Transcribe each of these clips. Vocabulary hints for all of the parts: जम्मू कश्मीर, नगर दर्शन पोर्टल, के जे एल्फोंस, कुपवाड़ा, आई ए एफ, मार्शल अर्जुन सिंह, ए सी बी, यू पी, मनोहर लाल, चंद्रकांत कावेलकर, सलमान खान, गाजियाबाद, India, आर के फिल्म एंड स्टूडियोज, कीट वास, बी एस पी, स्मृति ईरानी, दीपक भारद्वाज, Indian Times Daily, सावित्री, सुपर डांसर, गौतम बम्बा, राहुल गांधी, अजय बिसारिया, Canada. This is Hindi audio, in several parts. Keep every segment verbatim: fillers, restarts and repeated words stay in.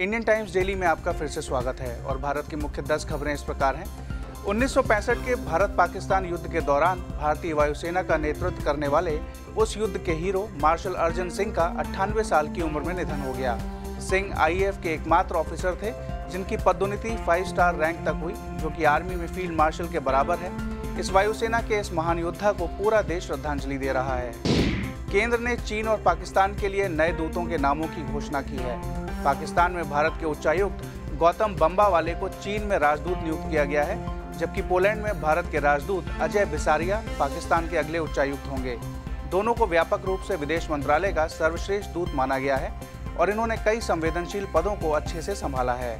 इंडियन टाइम्स डेली में आपका फिर से स्वागत है और भारत की मुख्य दस खबरें इस प्रकार हैं। उन्नीस सौ पैंसठ के भारत पाकिस्तान युद्ध के दौरान भारतीय वायुसेना का नेतृत्व करने वाले उस युद्ध के हीरो मार्शल अर्जुन सिंह का अट्ठानवे साल की उम्र में निधन हो गया। सिंह आई ए एफ के एकमात्र ऑफिसर थे जिनकी पदोन्नति फाइव स्टार रैंक तक हुई, जो कि आर्मी में फील्ड मार्शल के बराबर है। इस वायुसेना के इस महान योद्धा को पूरा देश श्रद्धांजलि दे रहा है। केंद्र ने चीन और पाकिस्तान के लिए नए दूतों के नामों की घोषणा की है। पाकिस्तान में भारत के उच्चायुक्त गौतम बम्बा वाले को चीन में राजदूत नियुक्त किया गया है, जबकि पोलैंड में भारत के राजदूत अजय बिसारिया पाकिस्तान के अगले उच्चायुक्त होंगे। दोनों को व्यापक रूप से विदेश मंत्रालय का सर्वश्रेष्ठ दूत माना गया है और इन्होंने कई संवेदनशील पदों को अच्छे से संभाला है।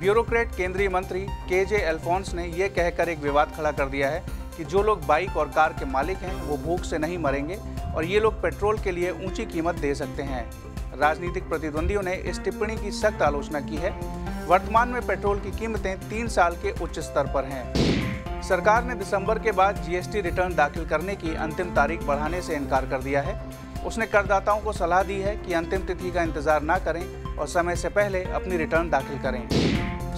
ब्यूरोक्रेट केंद्रीय मंत्री के जे एल्फोंस ने यह कहकर एक विवाद खड़ा कर दिया है कि जो लोग बाइक और कार के मालिक हैं वो भूख से नहीं मरेंगे और ये लोग पेट्रोल के लिए ऊंची कीमत दे सकते हैं। राजनीतिक प्रतिद्वंदियों ने इस टिप्पणी की सख्त आलोचना की है। वर्तमान में पेट्रोल की कीमतें तीन साल के उच्च स्तर पर हैं। सरकार ने दिसंबर के बाद जी एस टी रिटर्न दाखिल करने की अंतिम तारीख बढ़ाने से इनकार कर दिया है। उसने करदाताओं को सलाह दी है कि अंतिम तिथि का इंतजार ना करें और समय से पहले अपनी रिटर्न दाखिल करें।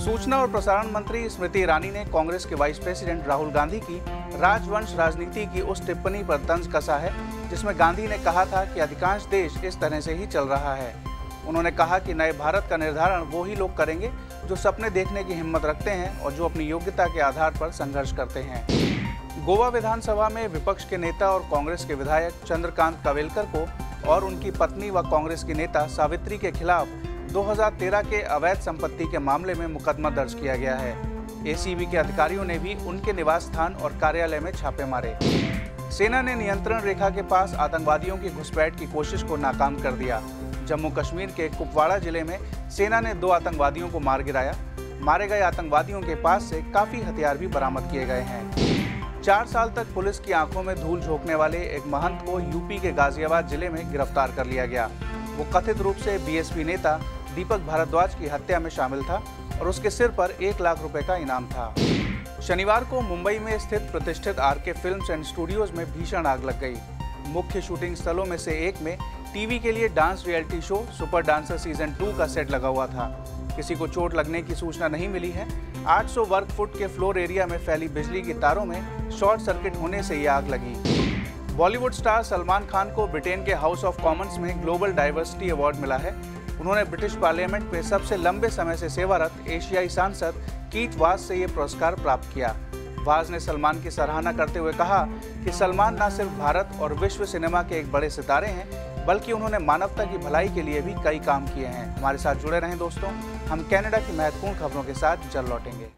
सूचना और प्रसारण मंत्री स्मृति ईरानी ने कांग्रेस के वाइस प्रेसिडेंट राहुल गांधी की राजवंश राजनीति की उस टिप्पणी पर तंज कसा है जिसमें गांधी ने कहा था कि अधिकांश देश इस तरह से ही चल रहा है। उन्होंने कहा कि नए भारत का निर्धारण वो ही लोग करेंगे जो सपने देखने की हिम्मत रखते हैं और जो अपनी योग्यता के आधार पर संघर्ष करते हैं। गोवा विधानसभा में विपक्ष के नेता और कांग्रेस के विधायक चंद्रकांत कावेलकर को और उनकी पत्नी व कांग्रेस की नेता सावित्री के खिलाफ दो हज़ार तेरह के अवैध संपत्ति के मामले में मुकदमा दर्ज किया गया है। ए सी बी के अधिकारियों ने भी उनके निवास स्थान और कार्यालय में छापे मारे। सेना ने नियंत्रण रेखा के पास आतंकवादियों की घुसपैठ की कोशिश को नाकाम कर दिया। जम्मू कश्मीर के कुपवाड़ा जिले में सेना ने दो आतंकवादियों को मार गिराया। मारे गए आतंकवादियों के पास से काफी हथियार भी बरामद किए गए हैं। चार साल तक पुलिस की आंखों में धूल झोंकने वाले एक महंत को यू पी के गाजियाबाद जिले में गिरफ्तार कर लिया गया। वो कथित रूप से बी एस पी नेता दीपक भारद्वाज की हत्या में शामिल था और उसके सिर पर एक लाख रुपए का इनाम था। शनिवार को मुंबई में स्थित प्रतिष्ठित आर के फिल्म एंड स्टूडियोज में भीषण आग लग गई। मुख्य शूटिंग स्थलों में से एक में टी वी के लिए dance reality show सुपर डांसर season two का सेट लगा हुआ था। किसी को चोट लगने की सूचना नहीं मिली है। आठ सौ वर्ग फुट के फ्लोर एरिया में फैली बिजली की तारों में शॉर्ट सर्किट होने से ये आग लगी। बॉलीवुड स्टार सलमान खान को ब्रिटेन के हाउस ऑफ कॉमन्स में ग्लोबल डाइवर्सिटी अवार्ड मिला है। उन्होंने ब्रिटिश पार्लियामेंट में सबसे लंबे समय से सेवारत एशियाई सांसद कीट वास से ये पुरस्कार प्राप्त किया। वाज ने सलमान की सराहना करते हुए कहा कि सलमान न सिर्फ भारत और विश्व सिनेमा के एक बड़े सितारे हैं, बल्कि उन्होंने मानवता की भलाई के लिए भी कई काम किए हैं। हमारे साथ जुड़े रहें दोस्तों, हम कनाडा की महत्वपूर्ण खबरों के साथ जल्द लौटेंगे।